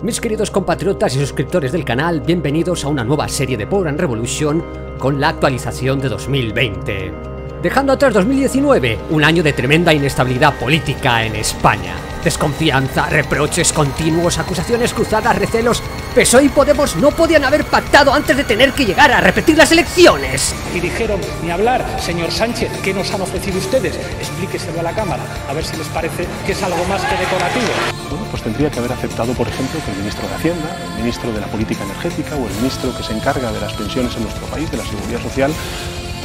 Mis queridos compatriotas y suscriptores del canal, bienvenidos a una nueva serie de Power and Revolution con la actualización de 2020. Dejando atrás 2019, un año de tremenda inestabilidad política en España. Desconfianza, reproches continuos, acusaciones cruzadas, recelos. PSOE y Podemos no podían haber pactado antes de tener que llegar a repetir las elecciones. Y dijeron, ni hablar, señor Sánchez, ¿qué nos han ofrecido ustedes? Explíqueselo a la Cámara, a ver si les parece que es algo más que decorativo. Bueno, pues tendría que haber aceptado, por ejemplo, que el ministro de Hacienda, el ministro de la Política Energética o el ministro que se encarga de las pensiones en nuestro país, de la Seguridad Social,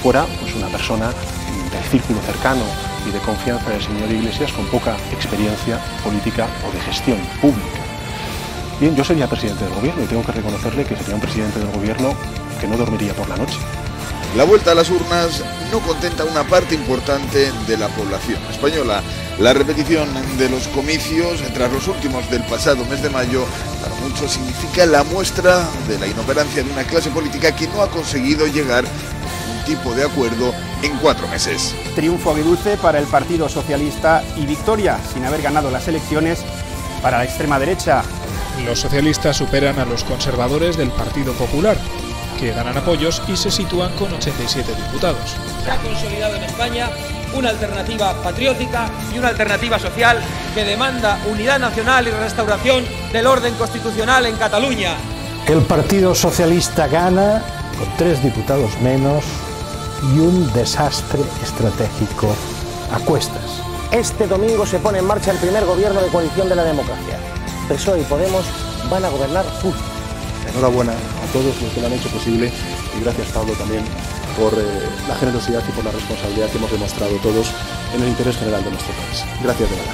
fuera pues una persona del círculo cercano y de confianza del señor Iglesias con poca experiencia política o de gestión pública. Bien, yo sería presidente del gobierno y tengo que reconocerle que sería un presidente del gobierno que no dormiría por la noche. La vuelta a las urnas no contenta a una parte importante de la población española. La repetición de los comicios tras los últimos del pasado mes de mayo para muchos significa la muestra de la inoperancia de una clase política que no ha conseguido llegar a un tipo de acuerdo en 4 meses. Triunfo agridulce para el Partido Socialista y victoria, sin haber ganado las elecciones, para la extrema derecha. Los socialistas superan a los conservadores del Partido Popular, que ganan apoyos y se sitúan con 87 diputados. Se ha consolidado en España una alternativa patriótica y una alternativa social que demanda unidad nacional y restauración del orden constitucional en Cataluña. El Partido Socialista gana con 3 diputados menos y un desastre estratégico a cuestas. Este domingo se pone en marcha el primer gobierno de coalición de la democracia. PSOE y Podemos van a gobernar juntos. Enhorabuena a todos los que lo han hecho posible y gracias, Pablo, también por la generosidad y por la responsabilidad que hemos demostrado todos en el interés general de nuestro país. Gracias de verdad.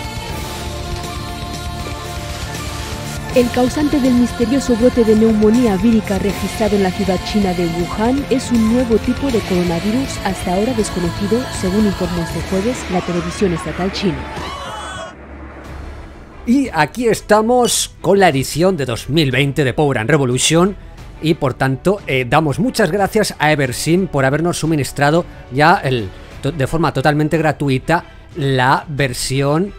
El causante del misterioso brote de neumonía vírica registrado en la ciudad china de Wuhan es un nuevo tipo de coronavirus hasta ahora desconocido, según informó este jueves la televisión estatal china. Y aquí estamos con la edición de 2020 de Power and Revolution y por tanto damos muchas gracias a Eversim por habernos suministrado ya de forma totalmente gratuita la versión,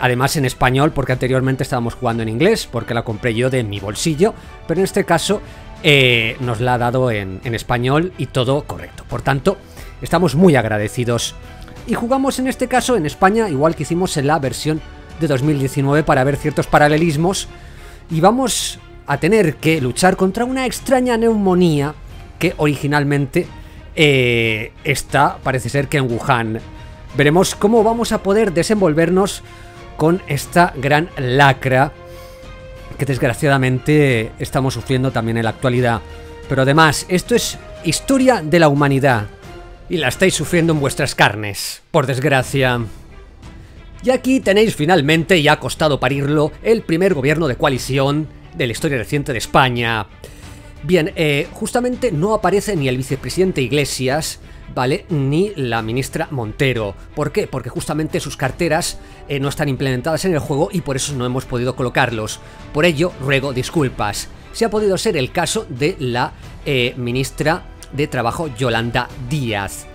además en español, porque anteriormente estábamos jugando en inglés porque la compré yo de mi bolsillo, pero en este caso nos la ha dado en español y todo correcto. Por tanto, estamos muy agradecidos y jugamos en este caso en España igual que hicimos en la versión de 2019 para ver ciertos paralelismos, y vamos a tener que luchar contra una extraña neumonía que originalmente está, parece ser que en Wuhan. Veremos cómo vamos a poder desenvolvernos con esta gran lacra que desgraciadamente estamos sufriendo también en la actualidad, pero además esto es historia de la humanidad y la estáis sufriendo en vuestras carnes, por desgracia. Y aquí tenéis finalmente, y ha costado parirlo, el primer gobierno de coalición de la historia reciente de España. Bien, justamente no aparece ni el vicepresidente Iglesias, ¿vale? Ni la ministra Montero. ¿Por qué? Porque justamente sus carteras no están implementadas en el juego y por eso no hemos podido colocarlos. Por ello, ruego disculpas. Se ha podido ser el caso de la ministra de Trabajo, Yolanda Díaz,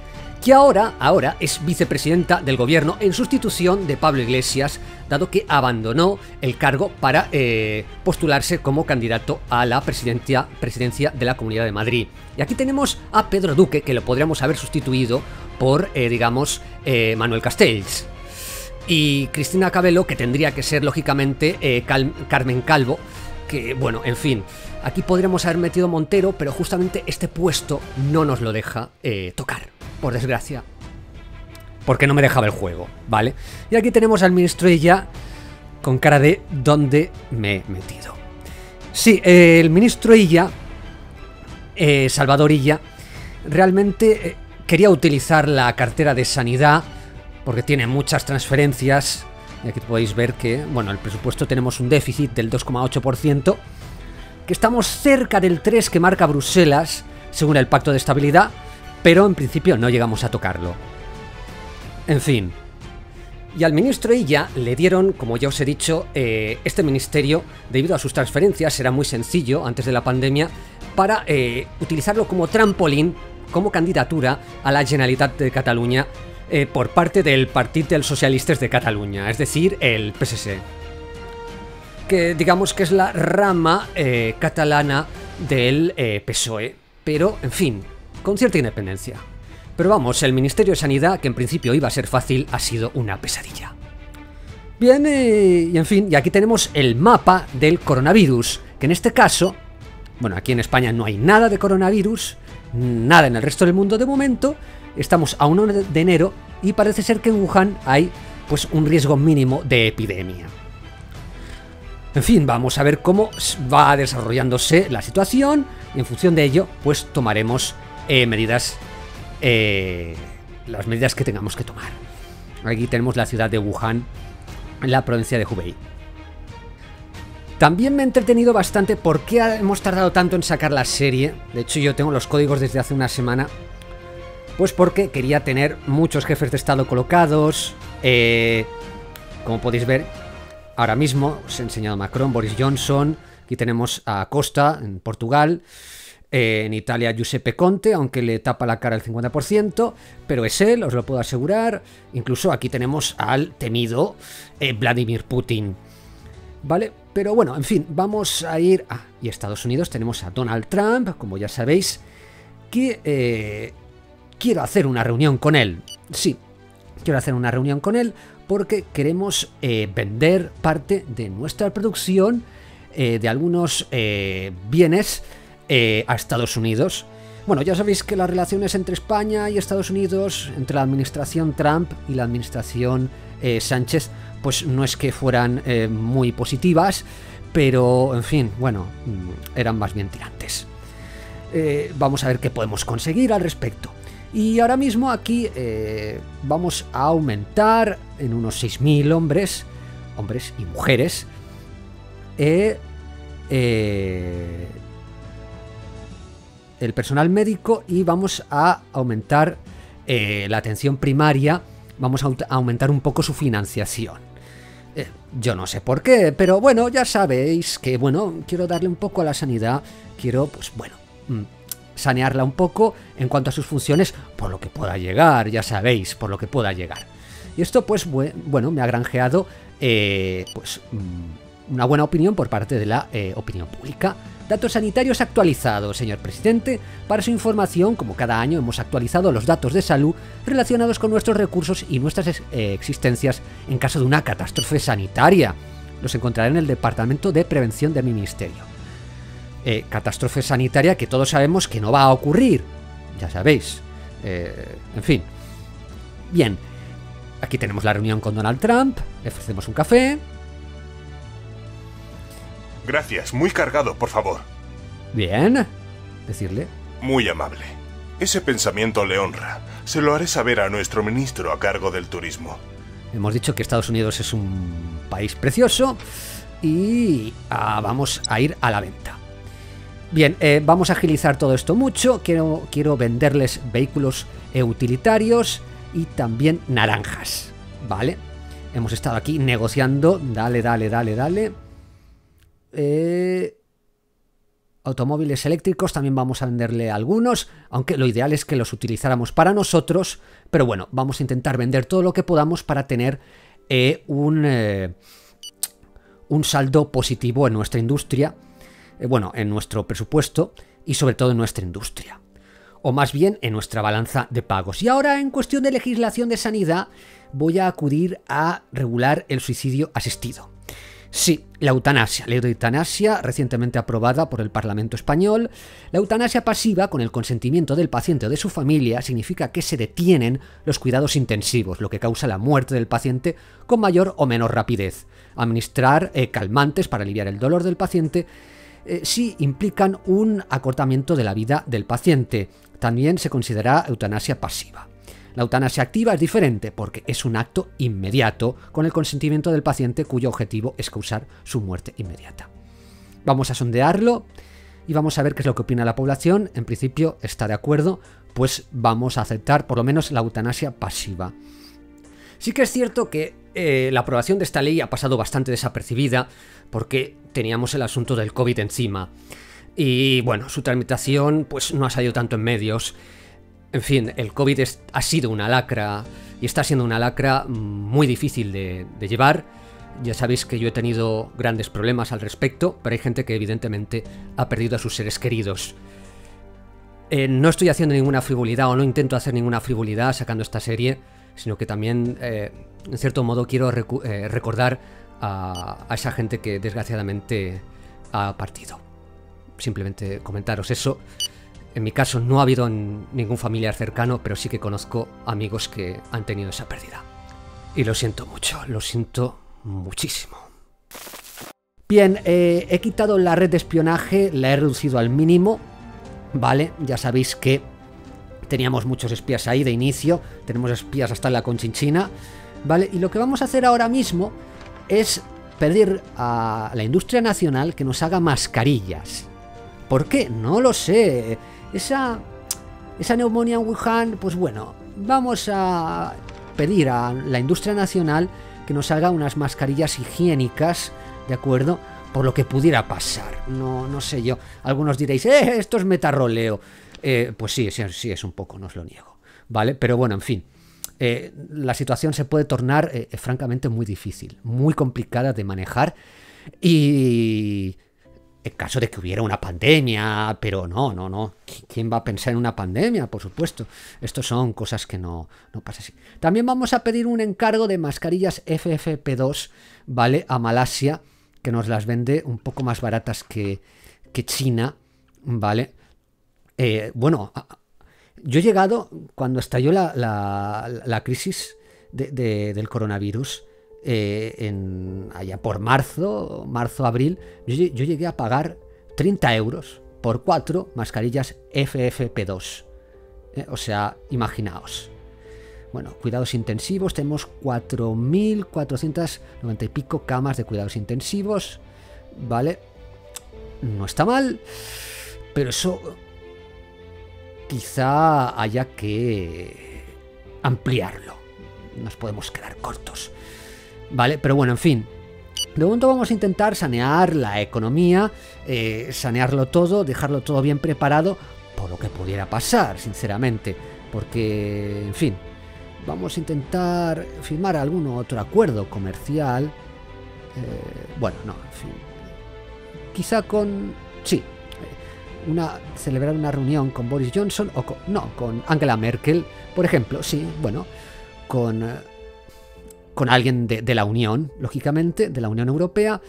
que ahora es vicepresidenta del gobierno en sustitución de Pablo Iglesias, dado que abandonó el cargo para postularse como candidato a la presidencia de la Comunidad de Madrid. Y aquí tenemos a Pedro Duque, que lo podríamos haber sustituido por, digamos, Manuel Castells. Y Cristina Cabello, que tendría que ser, lógicamente, Carmen Calvo, que, bueno, en fin. Aquí podríamos haber metido Montero, pero justamente este puesto no nos lo deja tocar, por desgracia, porque no me dejaba el juego, ¿vale? Y aquí tenemos al ministro ella con cara de ¿dónde me he metido? Sí, el ministro ella, Salvador Illa, realmente quería utilizar la cartera de sanidad porque tiene muchas transferencias. Y aquí podéis ver que, bueno, el presupuesto tenemos un déficit del 2,8%, que estamos cerca del 3% que marca Bruselas, según el Pacto de Estabilidad, pero en principio no llegamos a tocarlo. En fin. Y al ministro Illa le dieron, como ya os he dicho, este ministerio, debido a sus transferencias, era muy sencillo antes de la pandemia, para utilizarlo como trampolín, como candidatura a la Generalitat de Cataluña por parte del Partit dels Socialistes de Cataluña, es decir, el PSC. que digamos que es la rama catalana del PSOE, pero, en fin, con cierta independencia. Pero vamos, el Ministerio de Sanidad, que en principio iba a ser fácil, ha sido una pesadilla. Bien, y en fin, y aquí tenemos el mapa del coronavirus, que en este caso, bueno, aquí en España no hay nada de coronavirus, nada en el resto del mundo de momento, estamos a 1 de enero y parece ser que en Wuhan hay pues un riesgo mínimo de epidemia. En fin, vamos a ver cómo va desarrollándose la situación y en función de ello pues tomaremos las medidas que tengamos que tomar. Aquí tenemos la ciudad de Wuhan, en la provincia de Hubei. También me he entretenido bastante porque hemos tardado tanto en sacar la serie. De hecho, yo tengo los códigos desde hace una semana, pues porque quería tener muchos jefes de estado colocados. Como podéis ver, ahora mismo os he enseñado a Macron, Boris Johnson. Aquí tenemos a Costa en Portugal. En Italia, Giuseppe Conte, aunque le tapa la cara el 50%, pero es él, os lo puedo asegurar. Incluso aquí tenemos al temido Vladimir Putin. ¿Vale? Pero bueno, en fin, vamos a ir a... Y Estados Unidos tenemos a Donald Trump, como ya sabéis, que quiero hacer una reunión con él. Sí, quiero hacer una reunión con él porque queremos vender parte de nuestra producción de algunos bienes a Estados Unidos. Bueno, ya sabéis que las relaciones entre España y Estados Unidos, entre la administración Trump y la administración Sánchez, pues no es que fueran muy positivas, pero en fin, bueno, eran más bien tirantes. Vamos a ver qué podemos conseguir al respecto. Y ahora mismo aquí vamos a aumentar en unos 6.000 hombres y mujeres. El personal médico, y vamos a aumentar la atención primaria, vamos a aumentar un poco su financiación. Yo no sé por qué, pero bueno, ya sabéis que, bueno, quiero darle un poco a la sanidad, quiero, pues bueno, sanearla un poco en cuanto a sus funciones, por lo que pueda llegar, ya sabéis, por lo que pueda llegar. Y esto, pues bueno, me ha granjeado pues una buena opinión por parte de la opinión pública. Datos sanitarios actualizados, señor presidente. Para su información, como cada año, hemos actualizado los datos de salud relacionados con nuestros recursos y nuestras existencias en caso de una catástrofe sanitaria. Los encontrará en el Departamento de Prevención del Ministerio. Catástrofe sanitaria que todos sabemos que no va a ocurrir. Ya sabéis. En fin. Bien. Aquí tenemos la reunión con Donald Trump. Le ofrecemos un café. Gracias, muy cargado, por favor. Bien. Decirle. Muy amable. Ese pensamiento le honra. Se lo haré saber a nuestro ministro a cargo del turismo. Hemos dicho que Estados Unidos es un país precioso y vamos a ir a la venta. Bien, vamos a agilizar todo esto mucho. Quiero venderles vehículos utilitarios y también naranjas. ¿Vale? Hemos estado aquí negociando. Dale, dale, dale, dale. Automóviles eléctricos también vamos a venderle algunos, aunque lo ideal es que los utilizáramos para nosotros, pero bueno, vamos a intentar vender todo lo que podamos para tener un saldo positivo en nuestra industria, bueno, en nuestro presupuesto y sobre todo en nuestra industria, o más bien en nuestra balanza de pagos. Y ahora, en cuestión de legislación de sanidad, voy a acudir a regular el suicidio asistido. Sí, la eutanasia, ley de eutanasia recientemente aprobada por el Parlamento español. La eutanasia pasiva, con el consentimiento del paciente o de su familia, significa que se detienen los cuidados intensivos, lo que causa la muerte del paciente con mayor o menor rapidez. Administrar calmantes para aliviar el dolor del paciente sí implican un acortamiento de la vida del paciente. También se considera eutanasia pasiva. La eutanasia activa es diferente porque es un acto inmediato con el consentimiento del paciente cuyo objetivo es causar su muerte inmediata. Vamos a sondearlo y vamos a ver qué es lo que opina la población. En principio está de acuerdo, pues vamos a aceptar por lo menos la eutanasia pasiva. Sí que es cierto que la aprobación de esta ley ha pasado bastante desapercibida porque teníamos el asunto del COVID encima. Y bueno, su tramitación pues no ha salido tanto en medios. En fin, el COVID ha sido una lacra y está siendo una lacra muy difícil de llevar. Ya sabéis que yo he tenido grandes problemas al respecto, pero hay gente que evidentemente ha perdido a sus seres queridos. No estoy haciendo ninguna frivolidad o no intento hacer ninguna frivolidad sacando esta serie, sino que también, en cierto modo, quiero recordar a esa gente que desgraciadamente ha partido. Simplemente comentaros eso. En mi caso no ha habido ningún familiar cercano, pero sí que conozco amigos que han tenido esa pérdida. Y lo siento mucho, lo siento muchísimo. Bien, he quitado la red de espionaje, la he reducido al mínimo, ¿vale? Ya sabéis que teníamos muchos espías ahí de inicio, tenemos espías hasta en la Conchinchina, ¿vale? Y lo que vamos a hacer ahora mismo es pedir a la industria nacional que nos haga mascarillas. ¿Por qué? No lo sé. Esa neumonía en Wuhan, pues bueno, vamos a pedir a la industria nacional que nos haga unas mascarillas higiénicas, ¿de acuerdo? Por lo que pudiera pasar. No sé yo. Algunos diréis, esto es metarroleo. Pues sí, es un poco, no os lo niego, ¿vale? Pero bueno, en fin. La situación se puede tornar, francamente, muy difícil, muy complicada de manejar y... en caso de que hubiera una pandemia, pero no. ¿Quién va a pensar en una pandemia? Por supuesto. Estos son cosas que no pasa así. También vamos a pedir un encargo de mascarillas FFP2, ¿vale? A Malasia, que nos las vende un poco más baratas que China, ¿vale? Bueno, yo he llegado, cuando estalló la crisis del coronavirus... allá por marzo-abril, yo llegué a pagar 30 euros por 4 mascarillas FFP2. O sea, imaginaos. Bueno, cuidados intensivos, tenemos 4.490 y pico camas de cuidados intensivos, ¿vale? No está mal, pero eso quizá haya que ampliarlo. Nos podemos quedar cortos. Vale, pero bueno, en fin. De momento vamos a intentar sanear la economía, sanearlo todo, dejarlo todo bien preparado por lo que pudiera pasar, sinceramente. Porque, en fin, vamos a intentar firmar algún otro acuerdo comercial. Bueno, no, en fin. Quizá con... sí. Celebrar una reunión con Boris Johnson o con... no, con Angela Merkel, por ejemplo. Sí, bueno, con... con alguien de la Unión, lógicamente, de la Unión Europea,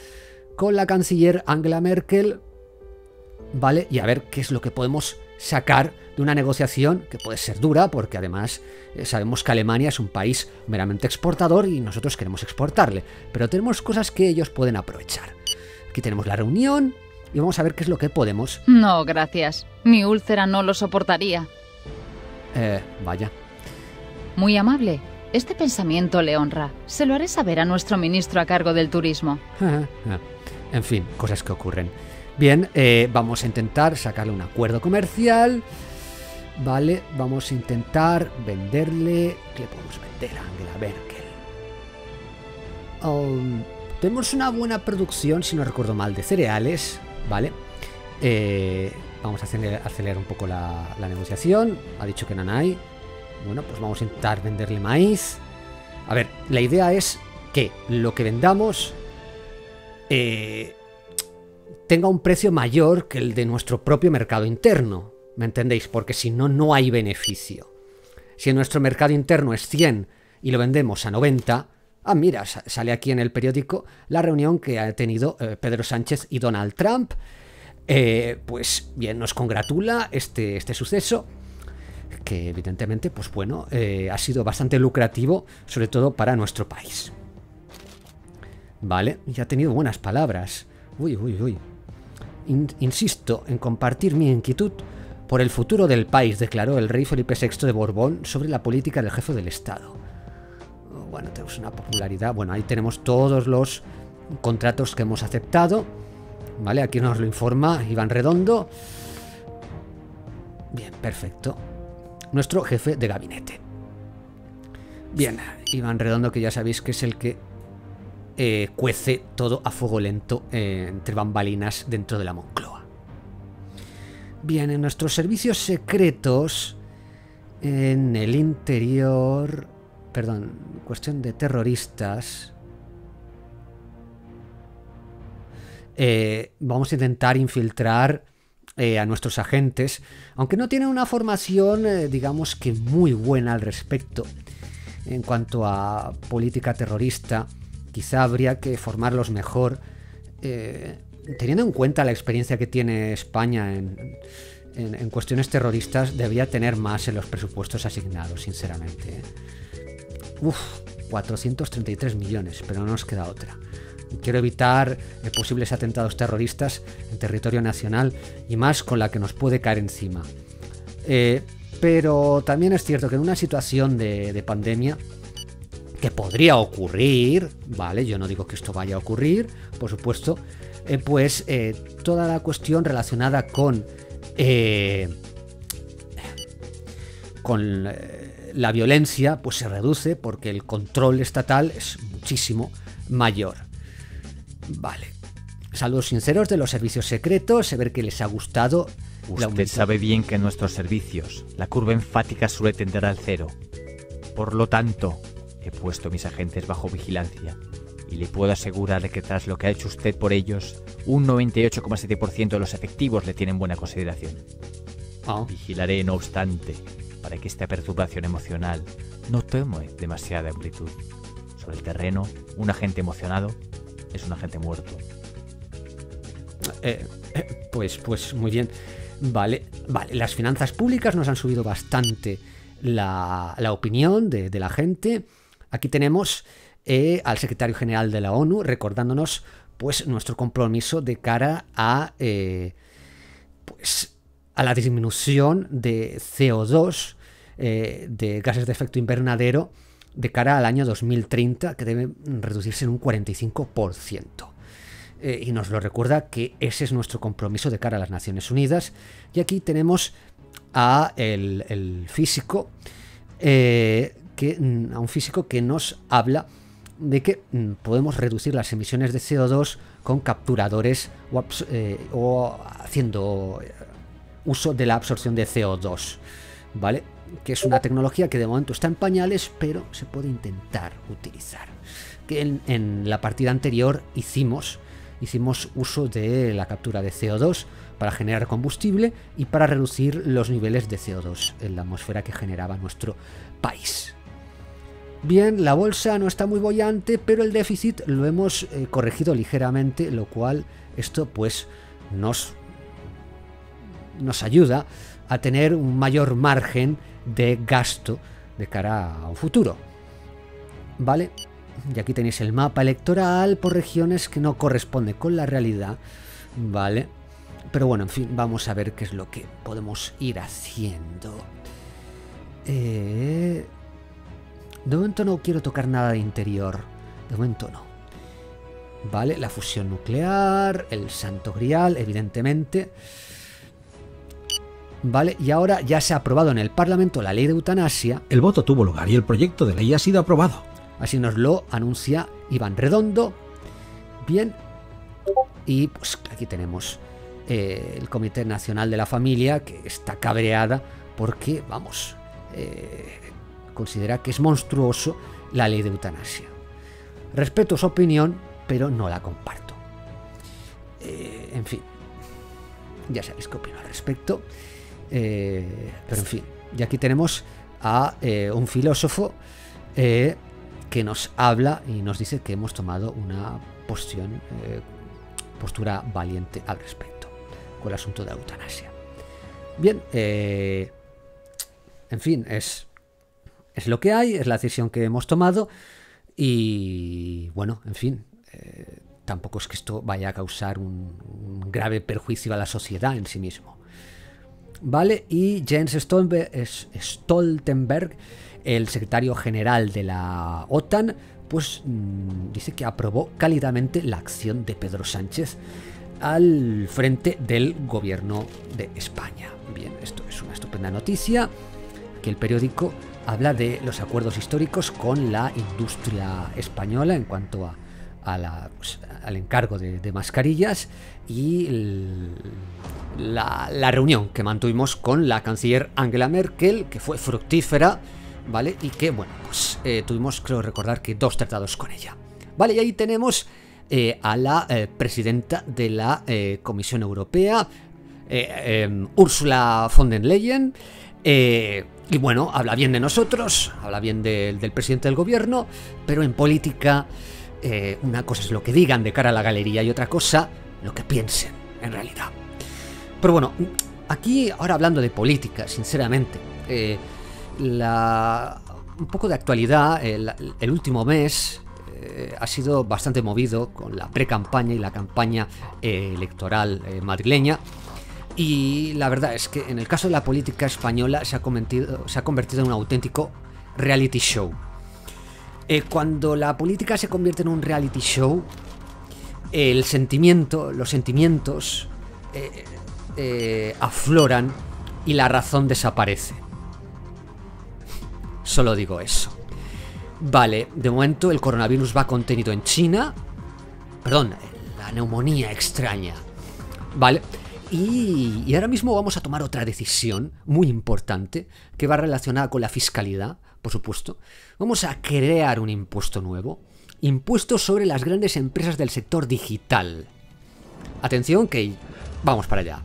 con la canciller Angela Merkel, ¿vale? Y a ver qué es lo que podemos sacar de una negociación que puede ser dura, porque además sabemos que Alemania es un país meramente exportador y nosotros queremos exportarle, pero tenemos cosas que ellos pueden aprovechar. Aquí tenemos la reunión y vamos a ver qué es lo que podemos... No, gracias. Mi úlcera no lo soportaría. Vaya. Muy amable. Este pensamiento le honra. Se lo haré saber a nuestro ministro a cargo del turismo. En fin, cosas que ocurren. Bien, vamos a intentar sacarle un acuerdo comercial. Vale, vamos a intentar venderle... ¿qué le podemos vender a Angela Merkel? Tenemos una buena producción, si no recuerdo mal, de cereales. Vale. Vamos a acelerar un poco la negociación. Ha dicho que nanay. Bueno, pues vamos a intentar venderle maíz. A ver, la idea es que lo que vendamos tenga un precio mayor que el de nuestro propio mercado interno. ¿Me entendéis? Porque si no, no hay beneficio. Si nuestro mercado interno es 100 y lo vendemos a 90... ah, mira, sale aquí en el periódico la reunión que ha tenido Pedro Sánchez y Donald Trump. Pues bien, nos congratula este suceso, que evidentemente, pues bueno, ha sido bastante lucrativo, sobre todo para nuestro país. Vale, ya ha tenido buenas palabras. Uy. Insisto en compartir mi inquietud por el futuro del país, declaró el rey Felipe VI de Borbón sobre la política del jefe del Estado. Bueno, tenemos una popularidad. Bueno, ahí tenemos todos los contratos que hemos aceptado. Vale, aquí nos lo informa Iván Redondo. Bien, perfecto. Nuestro jefe de gabinete. Bien, Iván Redondo, que ya sabéis que es el que cuece todo a fuego lento entre bambalinas dentro de la Moncloa. Bien, en nuestros servicios secretos, en el interior... perdón, cuestión de terroristas... vamos a intentar infiltrar a nuestros agentes, aunque no tienen una formación, digamos que muy buena al respecto. En cuanto a política terrorista, quizá habría que formarlos mejor, teniendo en cuenta la experiencia que tiene España en cuestiones terroristas. Debería tener más en los presupuestos asignados, sinceramente. Uf, 433 millones, pero no nos queda otra. Quiero evitar posibles atentados terroristas en territorio nacional, y más con la que nos puede caer encima. Pero también es cierto que en una situación de pandemia, que podría ocurrir, ¿vale? Yo no digo que esto vaya a ocurrir, por supuesto, pues toda la cuestión relacionada con la violencia pues se reduce, porque el control estatal es muchísimo mayor. Vale. Saludos sinceros de los servicios secretos, a ver qué les ha gustado. Usted sabe bien que en nuestros servicios la curva enfática suele tender al cero. Por lo tanto, he puesto a mis agentes bajo vigilancia y le puedo asegurar que tras lo que ha hecho usted por ellos, un 98,7% de los efectivos le tienen buena consideración. Oh. Vigilaré, no obstante, para que esta perturbación emocional no tome demasiada amplitud. Sobre el terreno, un agente emocionado es un agente muerto. Pues muy bien. Vale, las finanzas públicas nos han subido bastante la opinión de la gente. Aquí tenemos al secretario general de la ONU recordándonos pues nuestro compromiso de cara a la disminución de CO2, de gases de efecto invernadero, de cara al año 2030, que debe reducirse en un 45%. Y nos lo recuerda que ese es nuestro compromiso de cara a las Naciones Unidas. Y aquí tenemos a el físico, a un físico que nos habla de que podemos reducir las emisiones de CO2 con capturadores o haciendo uso de la absorción de CO2, ¿vale? Que es una tecnología que de momento está en pañales, pero se puede intentar utilizar. Que en la partida anterior hicimos uso de la captura de CO2 para generar combustible y para reducir los niveles de CO2 en la atmósfera que generaba nuestro país. Bien, la bolsa no está muy boyante, pero el déficit lo hemos corregido ligeramente, lo cual esto pues nos ayuda a tener un mayor margen de gasto de cara a un futuro. ¿Vale? Y aquí tenéis el mapa electoral por regiones, que no corresponde con la realidad, ¿vale? Pero bueno, en fin, vamos a ver qué es lo que podemos ir haciendo. De momento no quiero tocar nada de interior, de momento no. Vale, la fusión nuclear, el Santo Grial, evidentemente. Vale, y ahora ya se ha aprobado en el Parlamento la ley de eutanasia. El voto tuvo lugar y el proyecto de ley ha sido aprobado. Así nos lo anuncia Iván Redondo. Bien. Y pues aquí tenemos el Comité Nacional de la Familia, que está cabreada porque, vamos, considera que es monstruoso la ley de eutanasia. Respeto su opinión, pero no la comparto. En fin. Ya sabéis qué opino al respecto. Pero en fin. Y aquí tenemos a un filósofo que nos habla y nos dice que hemos tomado una postura valiente al respecto con el asunto de la eutanasia. Bien, en fin, es lo que hay, es la decisión que hemos tomado y bueno, en fin, tampoco es que esto vaya a causar un grave perjuicio a la sociedad en sí mismo. Vale, y Jens Stoltenberg, el secretario general de la OTAN, pues dice que aprobó cálidamente la acción de Pedro Sánchez al frente del gobierno de España. Bien, esto es una estupenda noticia, que el periódico habla de los acuerdos históricos con la industria española en cuanto al encargo de mascarillas y la reunión que mantuvimos con la canciller Angela Merkel, que fue fructífera. ¿Vale? Y que, bueno, pues tuvimos, creo recordar, que 2 tratados con ella. Vale, y ahí tenemos a la presidenta de la Comisión Europea, Ursula von der Leyen, y bueno, habla bien de nosotros, habla bien del presidente del gobierno, pero en política una cosa es lo que digan de cara a la galería y otra cosa lo que piensen en realidad. Pero bueno, aquí ahora hablando de política, sinceramente, un poco de actualidad, el último mes ha sido bastante movido con la pre-campaña y la campaña electoral madrileña. Y la verdad es que en el caso de la política española se ha convertido en un auténtico reality show. Cuando la política se convierte en un reality show, los sentimientos afloran y la razón desaparece. Solo digo eso. Vale, de momento el coronavirus va contenido en China. Perdón, la neumonía extraña. Vale. Y ahora mismo vamos a tomar otra decisión muy importante que va relacionada con la fiscalidad, por supuesto. Vamos a crear un impuesto nuevo. Impuesto sobre las grandes empresas del sector digital. Atención que vamos para allá.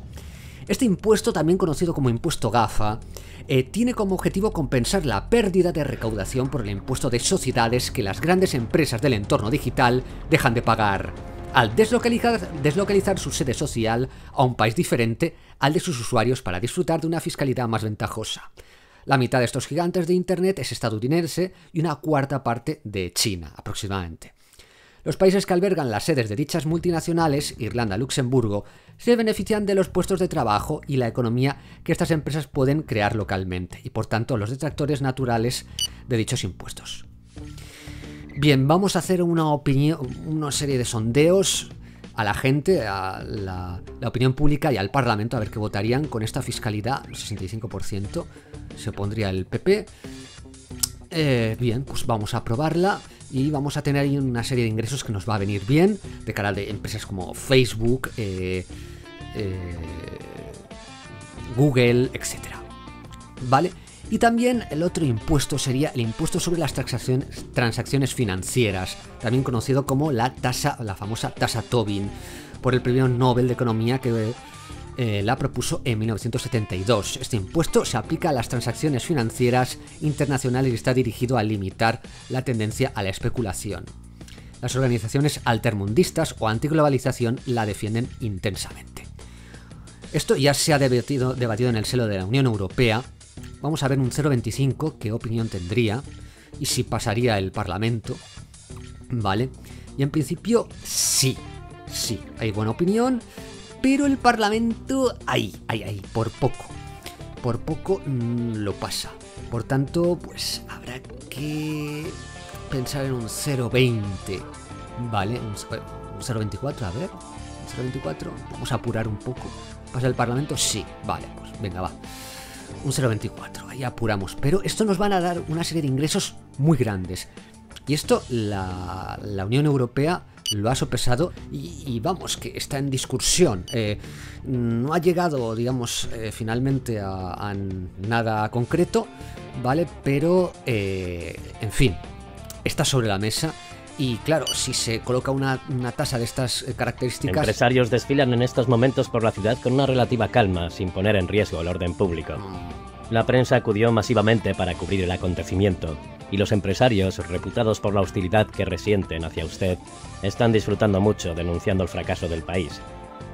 Este impuesto, también conocido como impuesto GAFA, tiene como objetivo compensar la pérdida de recaudación por el impuesto de sociedades que las grandes empresas del entorno digital dejan de pagar al deslocalizar su sede social a un país diferente al de sus usuarios para disfrutar de una fiscalidad más ventajosa. La mitad de estos gigantes de Internet es estadounidense y una cuarta parte de China, aproximadamente. Los países que albergan las sedes de dichas multinacionales, Irlanda, Luxemburgo, se benefician de los puestos de trabajo y la economía que estas empresas pueden crear localmente, y por tanto los detractores naturales de dichos impuestos. Bien, vamos a hacer una serie de sondeos a la gente, a la opinión pública y al Parlamento, a ver qué votarían con esta fiscalidad. 65% se pondría el PP. Bien, pues vamos a probarla y vamos a tener ahí una serie de ingresos que nos va a venir bien de cara de empresas como Facebook, Google, etc. ¿Vale? Y también el otro impuesto sería el impuesto sobre las transacciones financieras, también conocido como la famosa tasa Tobin, por el premio Nobel de Economía que la propuso en 1972. Este impuesto se aplica a las transacciones financieras internacionales y está dirigido a limitar la tendencia a la especulación. Las organizaciones altermundistas o antiglobalización la defienden intensamente. Esto ya se ha debatido en el seno de la Unión Europea. Vamos a ver un 0,25 qué opinión tendría y si pasaría el Parlamento, ¿vale? Y en principio sí, hay buena opinión, pero el Parlamento, ahí, por poco lo pasa. Por tanto, pues habrá que pensar en un 0,20, ¿vale? Un 0,24, a ver, un 0,24, vamos a apurar un poco. ¿Pasa el Parlamento? Sí, vale, pues venga, va. Un 0,24, ahí apuramos. Pero esto nos van a dar una serie de ingresos muy grandes. Y esto la Unión Europea lo ha sopesado y vamos, que está en discusión. No ha llegado, digamos, finalmente a nada concreto, ¿vale? Pero, en fin, está sobre la mesa. Y claro, si se coloca una tasa de estas características... Empresarios desfilan en estos momentos por la ciudad con una relativa calma, sin poner en riesgo el orden público. La prensa acudió masivamente para cubrir el acontecimiento, y los empresarios, reputados por la hostilidad que resienten hacia usted, están disfrutando mucho denunciando el fracaso del país,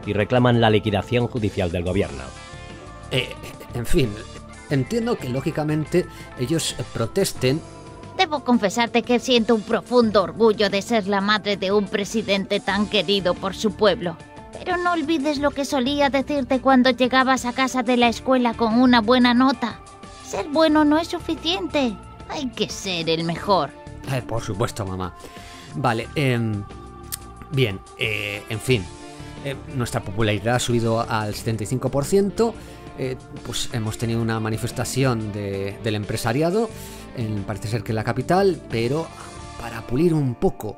y reclaman la liquidación judicial del gobierno. En fin, entiendo que lógicamente ellos protesten. Debo confesarte que siento un profundo orgullo de ser la madre de un presidente tan querido por su pueblo. Pero no olvides lo que solía decirte cuando llegabas a casa de la escuela con una buena nota. Ser bueno no es suficiente. Hay que ser el mejor. Por supuesto, mamá. Vale, bien, en fin. Nuestra popularidad ha subido al 75%. Pues hemos tenido una manifestación del empresariado, parece ser que en la capital, pero para pulir un poco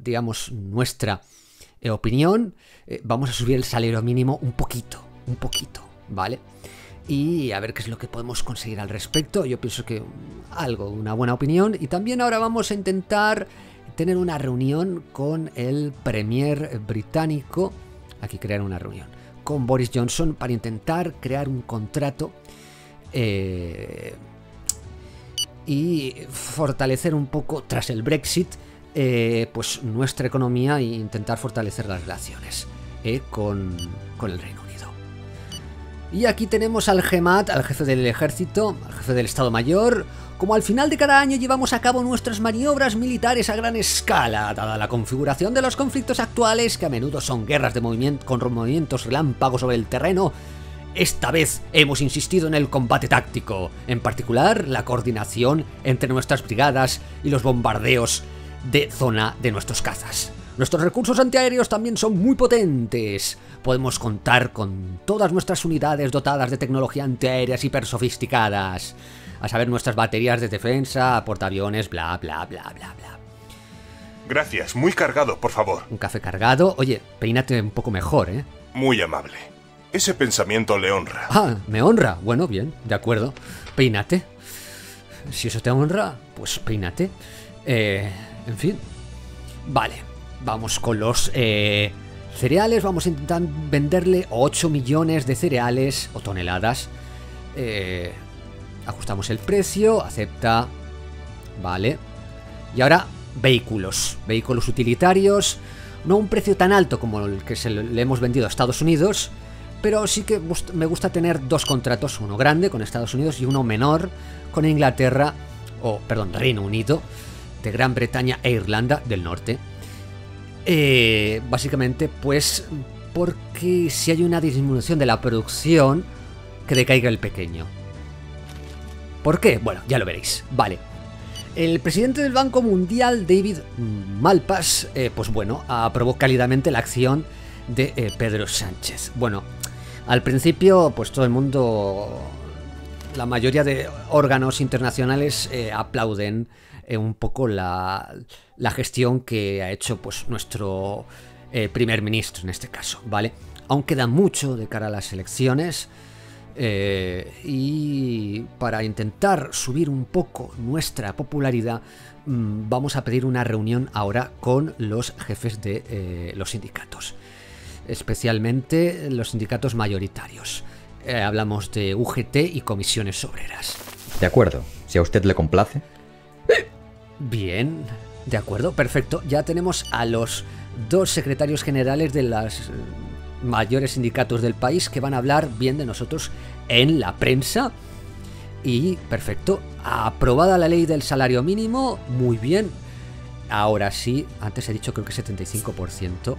digamos, nuestra opinión, vamos a subir el salario mínimo un poquito, ¿vale? Y a ver qué es lo que podemos conseguir al respecto. Yo pienso que una buena opinión. Y también ahora vamos a intentar tener una reunión con el premier británico, aquí crearon una reunión, con Boris Johnson para intentar crear un contrato y fortalecer un poco, tras el Brexit, pues nuestra economía e intentar fortalecer las relaciones con el Reino Unido. Y aquí tenemos al GEMAT, al jefe del ejército, al jefe del Estado Mayor. Como al final de cada año llevamos a cabo nuestras maniobras militares a gran escala, dada la configuración de los conflictos actuales, que a menudo son guerras de movimiento, con movimientos relámpagos sobre el terreno, esta vez hemos insistido en el combate táctico, en particular la coordinación entre nuestras brigadas y los bombardeos de zona de nuestros cazas. Nuestros recursos antiaéreos también son muy potentes. Podemos contar con todas nuestras unidades dotadas de tecnología antiaérea hiper sofisticadas. A saber, nuestras baterías de defensa, portaaviones, bla, bla, bla, bla, bla. Gracias, muy cargado, por favor. Un café cargado. Oye, peínate un poco mejor, ¿eh? Muy amable. Ese pensamiento le honra. Ah, me honra. Bueno, bien, de acuerdo. Peínate. Si eso te honra, pues peínate. En fin. Vale, vamos con los cereales. Vamos a intentar venderle 8 millones de cereales o toneladas. Ajustamos el precio, acepta, vale. Y ahora vehículos, vehículos utilitarios, no un precio tan alto como el que le hemos vendido a Estados Unidos, pero sí que me gusta tener dos contratos, uno grande con Estados Unidos y uno menor con Inglaterra, o perdón, Reino Unido, de Gran Bretaña e Irlanda del Norte. Básicamente pues porque si hay una disminución de la producción, que decaiga el pequeño. ¿Por qué? Bueno, ya lo veréis. Vale. El presidente del Banco Mundial, David Malpass, pues bueno, aprobó cálidamente la acción de Pedro Sánchez. Bueno, al principio, pues todo el mundo, la mayoría de órganos internacionales aplauden un poco la gestión que ha hecho pues nuestro primer ministro en este caso, ¿vale? Aún queda mucho de cara a las elecciones. Y para intentar subir un poco nuestra popularidad, vamos a pedir una reunión ahora con los jefes de los sindicatos, especialmente los sindicatos mayoritarios. Hablamos de UGT y comisiones obreras. De acuerdo, si a usted le complace. Bien, de acuerdo, perfecto. Ya tenemos a los dos secretarios generales de las mayores sindicatos del país que van a hablar bien de nosotros en la prensa. Y perfecto, aprobada la ley del salario mínimo, muy bien. Ahora sí, antes he dicho creo que 75%,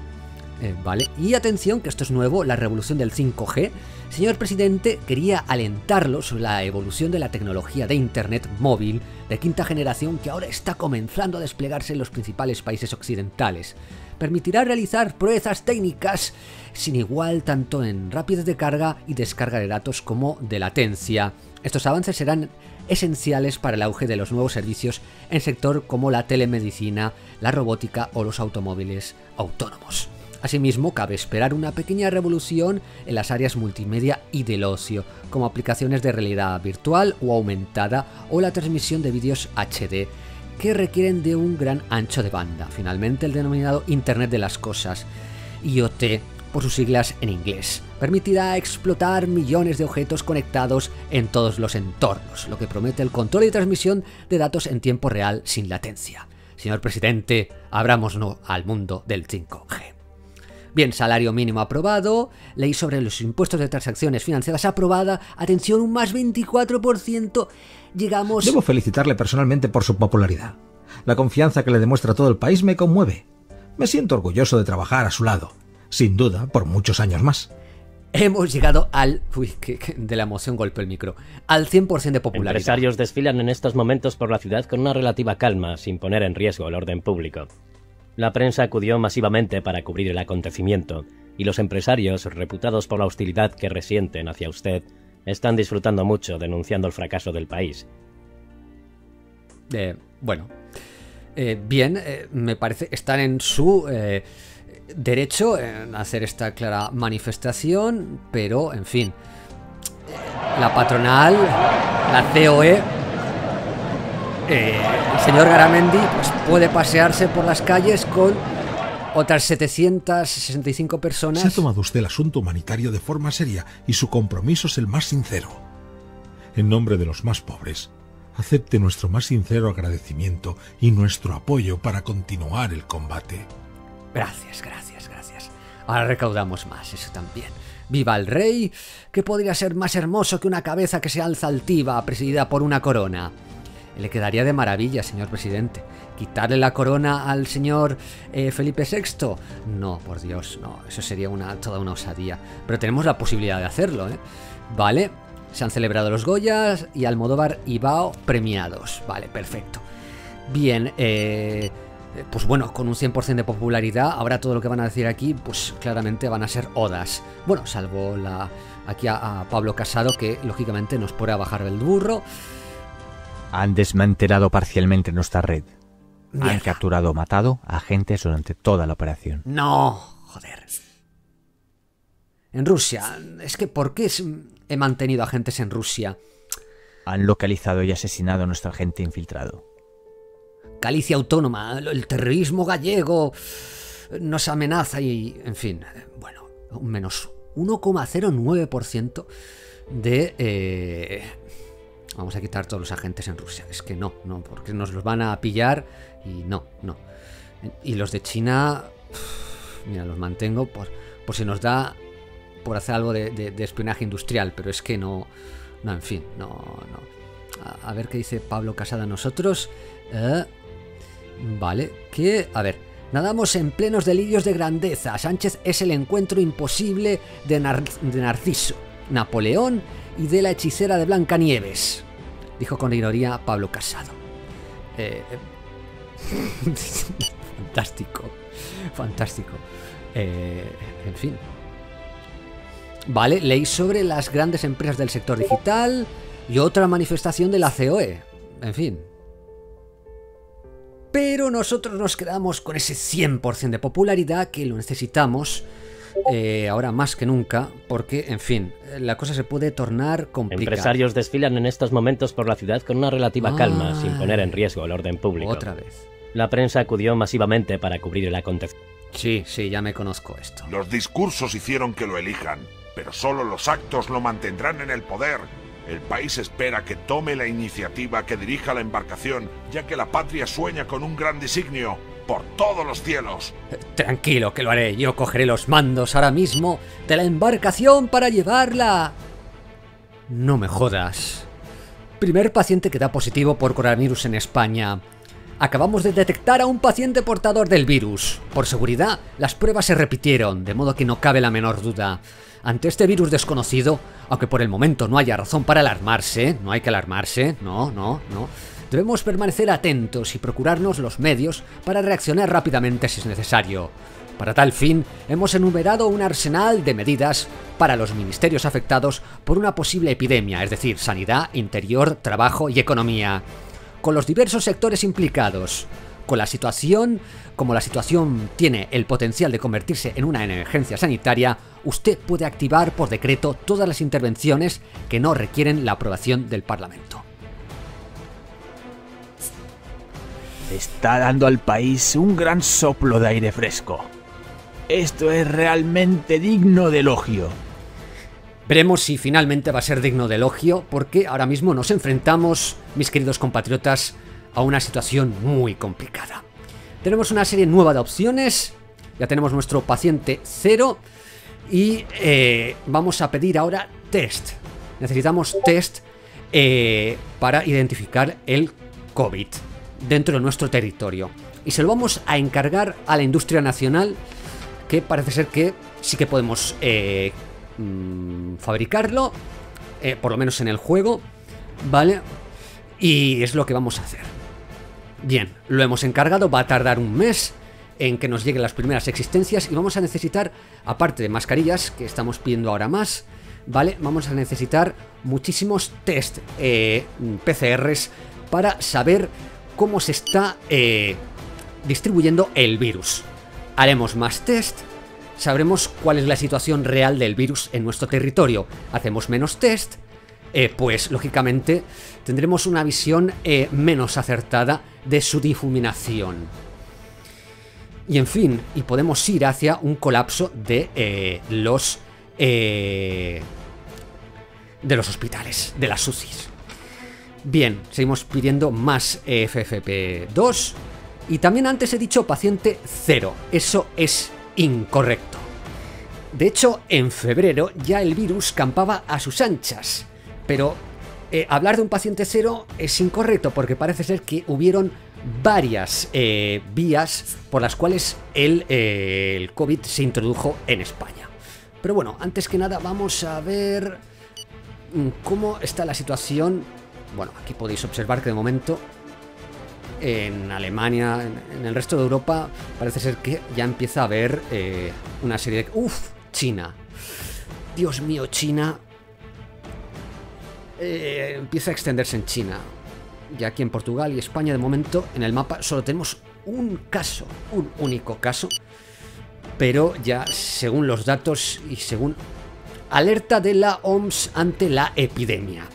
vale. Y atención, que esto es nuevo, la revolución del 5G. Señor presidente, quería alentarlo sobre la evolución de la tecnología de internet móvil de quinta generación que ahora está comenzando a desplegarse en los principales países occidentales. Permitirá realizar proezas técnicas sin igual tanto en rapidez de carga y descarga de datos como de latencia. Estos avances serán esenciales para el auge de los nuevos servicios en sector como la telemedicina, la robótica o los automóviles autónomos. Asimismo, cabe esperar una pequeña revolución en las áreas multimedia y del ocio, como aplicaciones de realidad virtual o aumentada o la transmisión de vídeos HD, que requieren de un gran ancho de banda. Finalmente, el denominado Internet de las Cosas, IoT por sus siglas en inglés, permitirá explotar millones de objetos conectados en todos los entornos, lo que promete el control y transmisión de datos en tiempo real sin latencia. Señor presidente, abrámonos al mundo del 5G. Bien, salario mínimo aprobado, ley sobre los impuestos de transacciones financieras aprobada, atención, un más 24%, llegamos... Debo felicitarle personalmente por su popularidad. La confianza que le demuestra todo el país me conmueve. Me siento orgulloso de trabajar a su lado, sin duda, por muchos años más. Hemos llegado al... Uy, que de la emoción golpeó el micro. Al 100% de popularidad. Empresarios desfilan en estos momentos por la ciudad con una relativa calma, sin poner en riesgo el orden público. La prensa acudió masivamente para cubrir el acontecimiento, y los empresarios, reputados por la hostilidad que resienten hacia usted, están disfrutando mucho denunciando el fracaso del país. Bueno, bien, me parece, están en su derecho en hacer esta clara manifestación, pero, en fin, la patronal, la CEOE... el señor Garamendi pues, puede pasearse por las calles con otras 765 personas. Se ha tomado usted el asunto humanitario de forma seria y su compromiso es el más sincero. En nombre de los más pobres, acepte nuestro más sincero agradecimiento y nuestro apoyo para continuar el combate. Gracias, gracias, gracias. Ahora recaudamos más, eso también. ¡Viva el rey! ¿Qué podría ser más hermoso que una cabeza que se alza altiva, presidida por una corona? Le quedaría de maravilla, señor presidente. ¿Quitarle la corona al señor Felipe VI? No, por Dios, no. Eso sería toda una osadía. Pero tenemos la posibilidad de hacerlo, ¿eh? Vale, se han celebrado los Goyas y Almodóvar y Bao premiados. Vale, perfecto. Bien, pues bueno, con un 100% de popularidad, ahora todo lo que van a decir aquí, pues claramente van a ser odas. Bueno, salvo aquí a Pablo Casado, que lógicamente nos pone a bajar del burro. Han desmantelado parcialmente nuestra red. Mierda. Han capturado o matado a agentes durante toda la operación. No, joder. En Rusia, es que ¿por qué he mantenido agentes en Rusia? Han localizado y asesinado a nuestro agente infiltrado. Galicia Autónoma, el terrorismo gallego nos amenaza y, en fin, bueno, un menos 1,09% de... Vamos a quitar todos los agentes en Rusia. Es que no, no, porque nos los van a pillar y no, no. Y los de China, mira, los mantengo por si nos da por hacer algo de espionaje industrial, pero es que no, no, en fin, no, no. A ver qué dice Pablo Casado a nosotros. Vale, que... A ver, nadamos en plenos delirios de grandeza. Sánchez es el encuentro imposible de Narciso, Napoleón y de la hechicera de Blancanieves, dijo con ironía Pablo Casado. Fantástico, fantástico. En fin. Vale, leí sobre las grandes empresas del sector digital y otra manifestación de la CEOE. En fin. Pero nosotros nos quedamos con ese 100% de popularidad que lo necesitamos ahora más que nunca, porque, en fin, la cosa se puede tornar complicada. Empresarios desfilan en estos momentos por la ciudad con una relativa calma, sin poner en riesgo el orden público. Otra vez. La prensa acudió masivamente para cubrir el acontecimiento. Sí, sí, ya me conozco esto. Los discursos hicieron que lo elijan, pero solo los actos lo mantendrán en el poder. El país espera que tome la iniciativa, que dirija la embarcación, ya que la patria sueña con un gran designio. Por todos los cielos. Tranquilo, que lo haré. Yo cogeré los mandos ahora mismo de la embarcación para llevarla. No me jodas. Primer paciente que da positivo por coronavirus en España. Acabamos de detectar a un paciente portador del virus. Por seguridad, las pruebas se repitieron, de modo que no cabe la menor duda. Ante este virus desconocido, aunque por el momento no haya razón para alarmarse, no hay que alarmarse, no, no, no. Debemos permanecer atentos y procurarnos los medios para reaccionar rápidamente si es necesario. Para tal fin, hemos enumerado un arsenal de medidas para los ministerios afectados por una posible epidemia, es decir, sanidad, interior, trabajo y economía, con los diversos sectores implicados. Como la situación tiene el potencial de convertirse en una emergencia sanitaria, usted puede activar por decreto todas las intervenciones que no requieren la aprobación del Parlamento. Está dando al país un gran soplo de aire fresco. Esto es realmente digno de elogio. Veremos si finalmente va a ser digno de elogio, porque ahora mismo nos enfrentamos, mis queridos compatriotas, a una situación muy complicada. Tenemos una serie nueva de opciones. Ya tenemos nuestro paciente cero. Y vamos a pedir ahora test. Necesitamos test para identificar el COVID dentro de nuestro territorio, y se lo vamos a encargar a la industria nacional, que parece ser que sí que podemos fabricarlo, por lo menos en el juego, ¿vale? Y es lo que vamos a hacer. Bien, lo hemos encargado, va a tardar un mes en que nos lleguen las primeras existencias, y vamos a necesitar, aparte de mascarillas, que estamos pidiendo ahora más, ¿vale? Vamos a necesitar muchísimos test PCRs para saber cómo se está distribuyendo el virus. Haremos más test, sabremos cuál es la situación real del virus en nuestro territorio. Hacemos menos test pues lógicamente tendremos una visión menos acertada de su difuminación. Y en fin, y podemos ir hacia un colapso de los hospitales, de las UCIs. Bien, seguimos pidiendo más FFP2. Y también antes he dicho paciente cero. Eso es incorrecto. De hecho, en febrero ya el virus campaba a sus anchas. Pero hablar de un paciente cero es incorrecto porque parece ser que hubieron varias vías por las cuales el COVID se introdujo en España. Pero bueno, antes que nada vamos a ver cómo está la situación. Bueno, aquí podéis observar que de momento en Alemania, en el resto de Europa, parece ser que ya empieza a haber una serie de... ¡Uf! China. Dios mío, China. Empieza a extenderse en China. Y aquí en Portugal y España, de momento, en el mapa solo tenemos un caso, un único caso. Pero ya, según los datos y según alerta de la OMS ante la epidemia.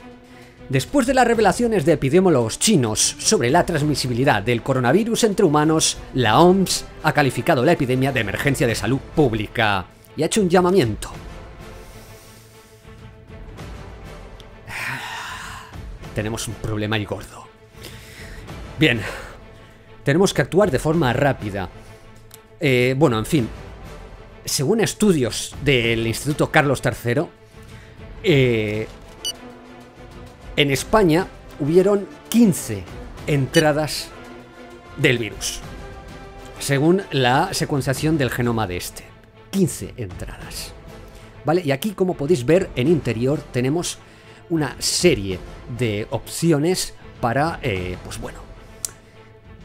Después de las revelaciones de epidemiólogos chinos sobre la transmisibilidad del coronavirus entre humanos, la OMS ha calificado la epidemia de emergencia de salud pública y ha hecho un llamamiento. Tenemos un problema ahí gordo. Bien, tenemos que actuar de forma rápida. Bueno, en fin, según estudios del Instituto Carlos III, en España hubieron 15 entradas del virus, según la secuenciación del genoma de este. 15 entradas. ¿Vale? Y aquí, como podéis ver, en interior tenemos una serie de opciones para, pues bueno,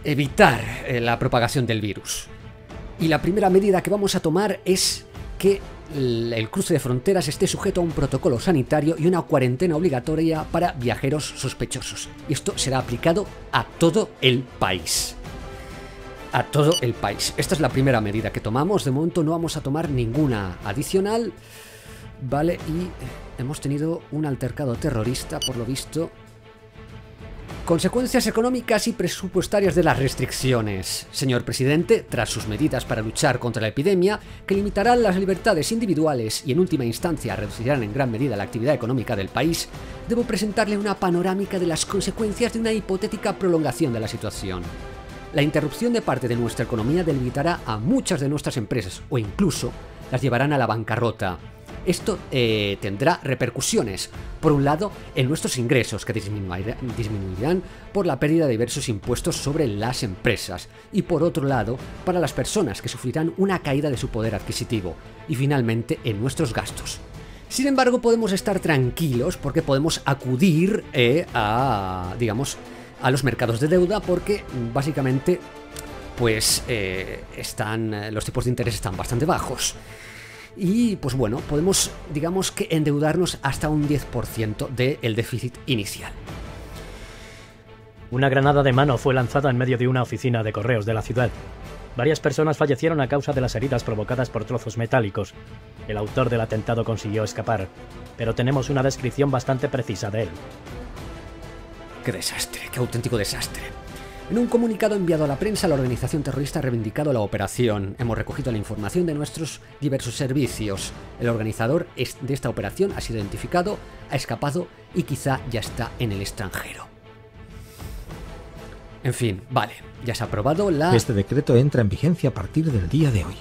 evitar la propagación del virus. Y la primera medida que vamos a tomar es que el cruce de fronteras esté sujeto a un protocolo sanitario y una cuarentena obligatoria para viajeros sospechosos. Y esto será aplicado a todo el país. A todo el país. Esta es la primera medida que tomamos. De momento no vamos a tomar ninguna adicional. Vale, y hemos tenido un altercado terrorista, por lo visto. Consecuencias económicas y presupuestarias de las restricciones. Señor presidente, tras sus medidas para luchar contra la epidemia, que limitarán las libertades individuales y en última instancia reducirán en gran medida la actividad económica del país, debo presentarle una panorámica de las consecuencias de una hipotética prolongación de la situación. La interrupción de parte de nuestra economía debilitará a muchas de nuestras empresas o incluso las llevarán a la bancarrota. Esto tendrá repercusiones, por un lado, en nuestros ingresos, que disminuirán por la pérdida de diversos impuestos sobre las empresas, y por otro lado, para las personas que sufrirán una caída de su poder adquisitivo, y finalmente en nuestros gastos. Sin embargo, podemos estar tranquilos porque podemos acudir a los mercados de deuda porque básicamente pues, los tipos de interés están bastante bajos. Y pues bueno, podemos, digamos que endeudarnos hasta un 10% del déficit inicial. Una granada de mano fue lanzada en medio de una oficina de correos de la ciudad. Varias personas fallecieron a causa de las heridas provocadas por trozos metálicos. El autor del atentado consiguió escapar, pero tenemos una descripción bastante precisa de él. ¡Qué desastre! ¡Qué auténtico desastre! En un comunicado enviado a la prensa, la organización terrorista ha reivindicado la operación. Hemos recogido la información de nuestros diversos servicios. El organizador de esta operación ha sido identificado, ha escapado y quizá ya está en el extranjero. En fin, vale, ya se ha aprobado la... Este decreto entra en vigencia a partir del día de hoy.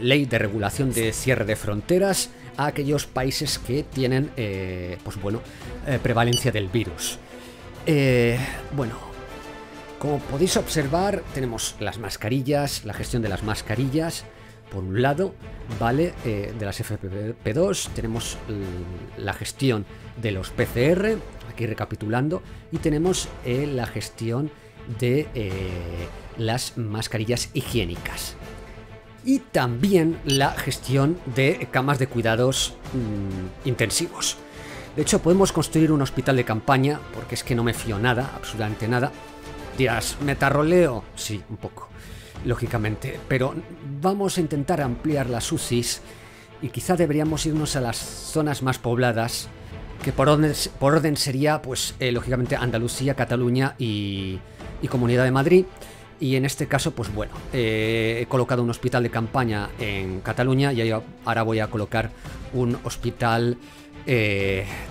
Ley de regulación de cierre de fronteras a aquellos países que tienen, pues bueno, prevalencia del virus. Bueno... Como podéis observar, tenemos las mascarillas, la gestión de las mascarillas, por un lado, ¿vale? De las FFP2, tenemos la gestión de los PCR, aquí recapitulando, y tenemos la gestión de las mascarillas higiénicas. Y también la gestión de camas de cuidados intensivos. De hecho, podemos construir un hospital de campaña, porque es que no me fío nada, absolutamente nada. Días, metarroleo, sí, un poco, lógicamente, pero vamos a intentar ampliar las UCIs y quizá deberíamos irnos a las zonas más pobladas que por orden sería, pues, lógicamente, Andalucía, Cataluña y Comunidad de Madrid. Y en este caso, pues bueno, he colocado un hospital de campaña en Cataluña y ahora voy a colocar un hospital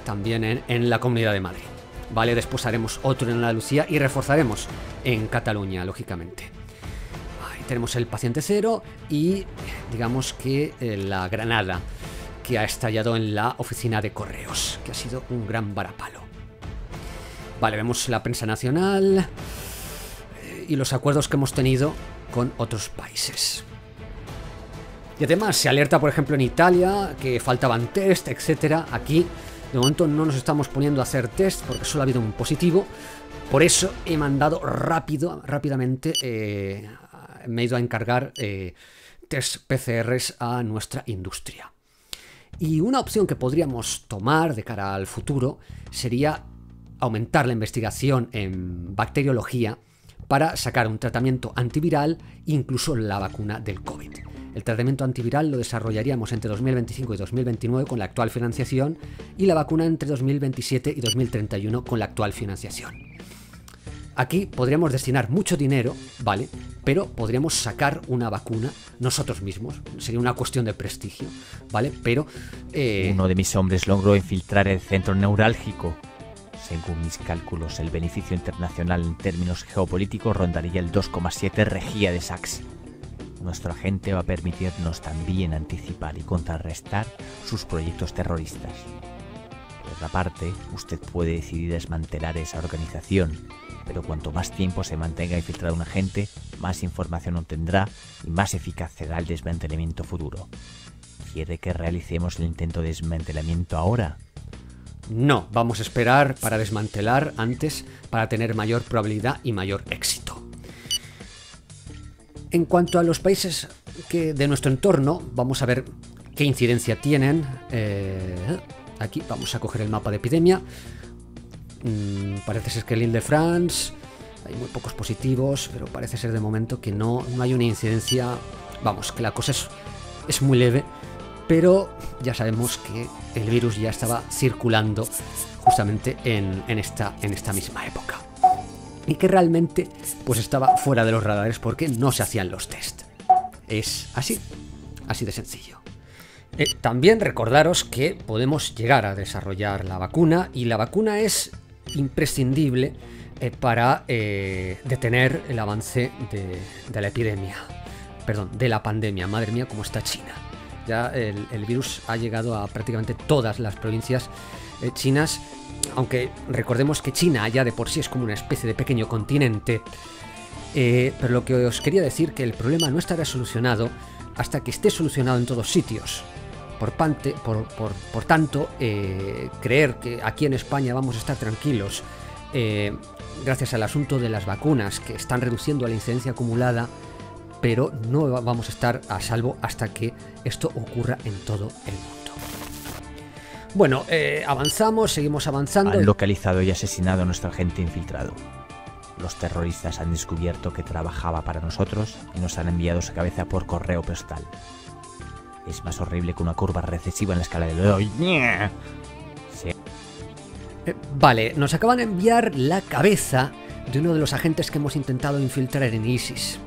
también en la Comunidad de Madrid. Vale, después haremos otro en Andalucía y reforzaremos en Cataluña, lógicamente. Ahí tenemos el paciente cero y digamos que la granada que ha estallado en la oficina de correos, que ha sido un gran varapalo. Vale, vemos la prensa nacional y los acuerdos que hemos tenido con otros países. Y además se alerta, por ejemplo, en Italia que faltaban test, etcétera. Aquí de momento no nos estamos poniendo a hacer test porque solo ha habido un positivo. Por eso he mandado rápidamente, me he ido a encargar test PCRs a nuestra industria. Y una opción que podríamos tomar de cara al futuro sería aumentar la investigación en bacteriología para sacar un tratamiento antiviral, incluso la vacuna del COVID. El tratamiento antiviral lo desarrollaríamos entre 2025 y 2029 con la actual financiación y la vacuna entre 2027 y 2031 con la actual financiación. Aquí podríamos destinar mucho dinero, ¿vale? Pero podríamos sacar una vacuna nosotros mismos. Sería una cuestión de prestigio, ¿vale? Pero... Uno de mis hombres logró infiltrar el centro neurálgico. Según mis cálculos, el beneficio internacional en términos geopolíticos rondaría el 2,7 regía de Sachs. Nuestro agente va a permitirnos también anticipar y contrarrestar sus proyectos terroristas. Por otra parte, usted puede decidir desmantelar esa organización, pero cuanto más tiempo se mantenga infiltrado un agente, más información obtendrá y más eficaz será el desmantelamiento futuro. ¿Quiere que realicemos el intento de desmantelamiento ahora? No, vamos a esperar para desmantelar antes, para tener mayor probabilidad y mayor éxito. En cuanto a los países de nuestro entorno, vamos a ver qué incidencia tienen. Aquí vamos a coger el mapa de epidemia. Parece ser que el Ile-de-France, hay muy pocos positivos, pero parece ser de momento que no hay una incidencia. Vamos, que la cosa es muy leve. Pero ya sabemos que el virus ya estaba circulando justamente en esta misma época. Y que realmente pues estaba fuera de los radares porque no se hacían los test. Es así, así de sencillo. También recordaros que podemos llegar a desarrollar la vacuna y la vacuna es imprescindible para detener el avance de la epidemia. Perdón, de la pandemia. Madre mía, cómo está China. Ya el virus ha llegado a prácticamente todas las provincias chinas, aunque recordemos que China ya de por sí es como una especie de pequeño continente. Pero lo que os quería decir que el problema no estará solucionado hasta que esté solucionado en todos sitios. Por tanto, creer que aquí en España vamos a estar tranquilos gracias al asunto de las vacunas que están reduciendo la incidencia acumulada, pero no vamos a estar a salvo hasta que esto ocurra en todo el mundo. Bueno, avanzamos, seguimos avanzando. Han localizado y asesinado a nuestro agente infiltrado. Los terroristas han descubierto que trabajaba para nosotros y nos han enviado su cabeza por correo postal. Es más horrible que una curva recesiva en la escala de Lloyd. Sí. Vale, nos acaban de enviar la cabeza de uno de los agentes que hemos intentado infiltrar en ISIS.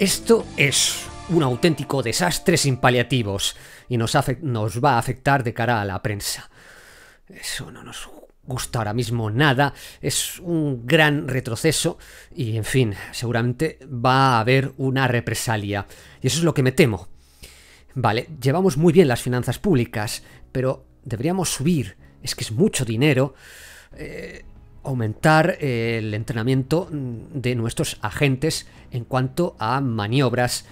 Esto es un auténtico desastre sin paliativos y nos va a afectar de cara a la prensa. Eso no nos gusta ahora mismo nada, es un gran retroceso y, en fin, seguramente va a haber una represalia. Y eso es lo que me temo. Vale, llevamos muy bien las finanzas públicas, pero deberíamos subir, es que es mucho dinero, aumentar el entrenamiento de nuestros agentes en cuanto a maniobras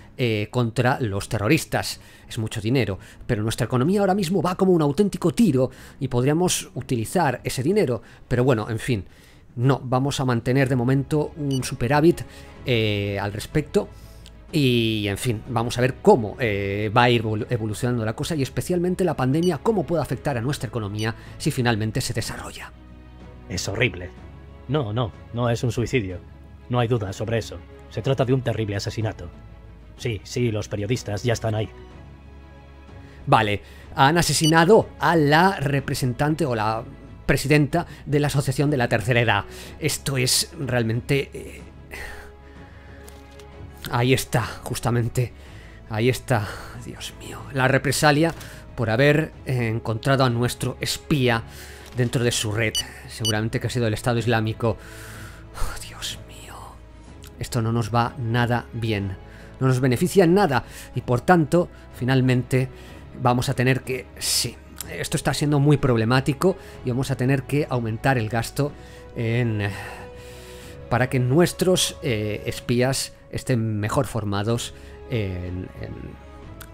contra los terroristas. Es mucho dinero, pero nuestra economía ahora mismo va como un auténtico tiro y podríamos utilizar ese dinero. Pero bueno, en fin, no, vamos a mantener de momento un superávit al respecto y, en fin, vamos a ver cómo va a ir evolucionando la cosa y especialmente la pandemia, cómo puede afectar a nuestra economía si finalmente se desarrolla. Es horrible. No es un suicidio. No hay duda sobre eso. Se trata de un terrible asesinato. Sí, los periodistas ya están ahí. Vale, han asesinado a la representante o la presidenta de la Asociación de la Tercera Edad. Esto es realmente... Ahí está, justamente. Ahí está. Dios mío. La represalia por haber encontrado a nuestro espía dentro de su red. Seguramente que ha sido el Estado Islámico. Oh, Dios mío. Esto no nos va nada bien. No nos beneficia en nada. Y por tanto, finalmente, vamos a tener que... Sí, esto está siendo muy problemático y vamos a tener que aumentar el gasto en... para que nuestros espías estén mejor formados,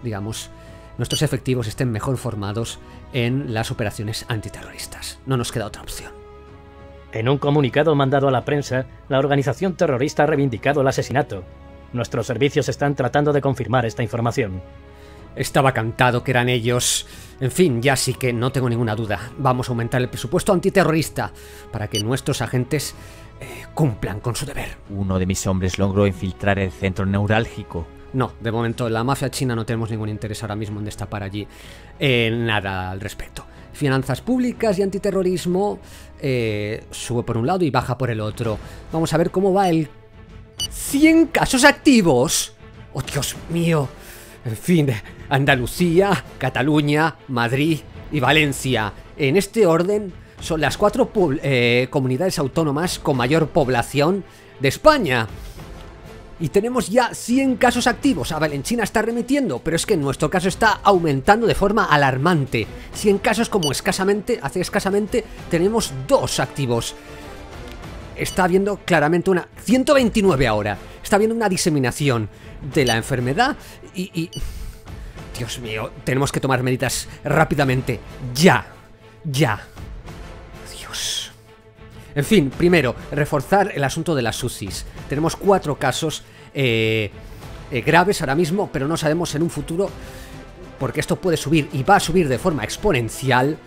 digamos, nuestros efectivos estén mejor formados en las operaciones antiterroristas. No nos queda otra opción. En un comunicado mandado a la prensa, la organización terrorista ha reivindicado el asesinato. Nuestros servicios están tratando de confirmar esta información. Estaba cantado que eran ellos. En fin, ya sí que no tengo ninguna duda. Vamos a aumentar el presupuesto antiterrorista para que nuestros agentes cumplan con su deber. Uno de mis hombres logró infiltrar el centro neurálgico. No, de momento la mafia china no tenemos ningún interés ahora mismo en destapar allí nada al respecto. Finanzas públicas y antiterrorismo sube por un lado y baja por el otro. Vamos a ver cómo va el... ¡100 casos activos! ¡Oh, Dios mío! En fin, Andalucía, Cataluña, Madrid y Valencia. En este orden son las 4 comunidades autónomas con mayor población de España. Y tenemos ya 100 casos activos. Ah, vale, en China está remitiendo, pero es que en nuestro caso está aumentando de forma alarmante. 100 casos como escasamente, hace escasamente, tenemos 2 activos. Está habiendo claramente una... 129 ahora. Está habiendo una diseminación de la enfermedad y... Dios mío, tenemos que tomar medidas rápidamente. ¡Ya! ¡Ya! Dios. En fin, primero, reforzar el asunto de las UCIs. Tenemos 4 casos graves ahora mismo, pero no sabemos en un futuro, porque esto puede subir y va a subir de forma exponencial.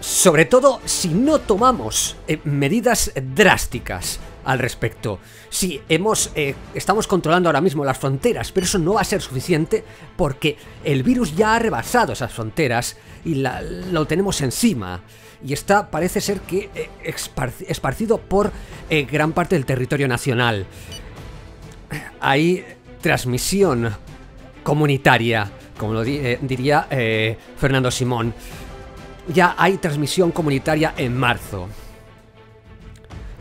Sobre todo si no tomamos medidas drásticas al respecto. Sí, estamos controlando ahora mismo las fronteras, pero eso no va a ser suficiente porque el virus ya ha rebasado esas fronteras y lo tenemos encima. Y está, parece ser que esparcido por gran parte del territorio nacional. Hay transmisión comunitaria, como lo diría Fernando Simón. Ya hay transmisión comunitaria en marzo.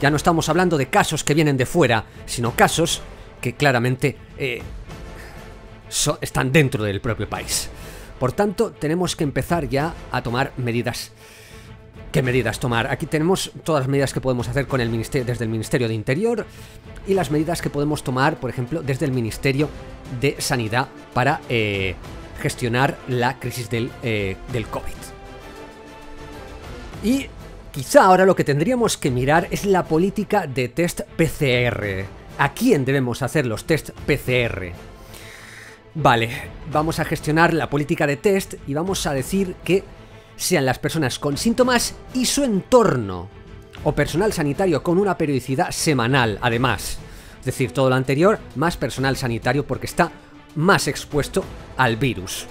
Ya no estamos hablando de casos que vienen de fuera, sino casos que claramente están dentro del propio país. Por tanto, tenemos que empezar ya a tomar medidas. ¿Qué medidas tomar? Aquí tenemos todas las medidas que podemos hacer con el ministerio, desde el Ministerio de Interior, y las medidas que podemos tomar, por ejemplo, desde el Ministerio de Sanidad para gestionar la crisis del COVID. Y quizá ahora lo que tendríamos que mirar es la política de test PCR. ¿A quién debemos hacer los test PCR? Vale, vamos a gestionar la política de test y vamos a decir que sean las personas con síntomas y su entorno, o personal sanitario con una periodicidad semanal, además. Es decir, todo lo anterior, más personal sanitario porque está más expuesto al virus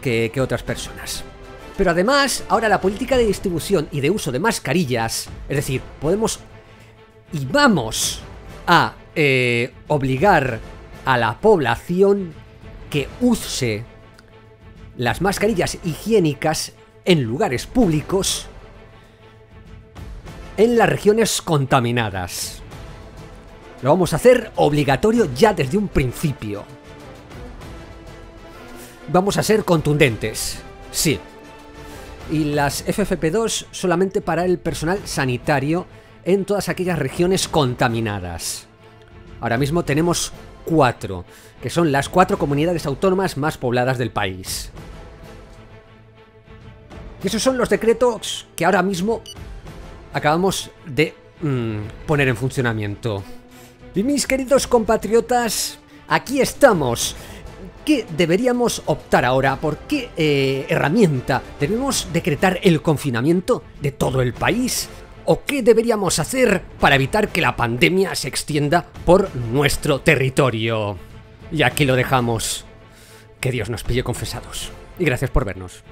que otras personas. Pero además, ahora la política de distribución y de uso de mascarillas, es decir, podemos y vamos a obligar a la población que use las mascarillas higiénicas en lugares públicos en las regiones contaminadas. Lo vamos a hacer obligatorio ya desde un principio. Vamos a ser contundentes, sí. Y las FFP2 solamente para el personal sanitario en todas aquellas regiones contaminadas. Ahora mismo tenemos 4, que son las 4 comunidades autónomas más pobladas del país. Y esos son los decretos que ahora mismo acabamos de poner en funcionamiento. Y mis queridos compatriotas, aquí estamos. ¿Qué deberíamos optar ahora? ¿Por qué herramienta? ¿Debemos decretar el confinamiento de todo el país? ¿O qué deberíamos hacer para evitar que la pandemia se extienda por nuestro territorio? Y aquí lo dejamos. Que Dios nos pille confesados. Y gracias por vernos.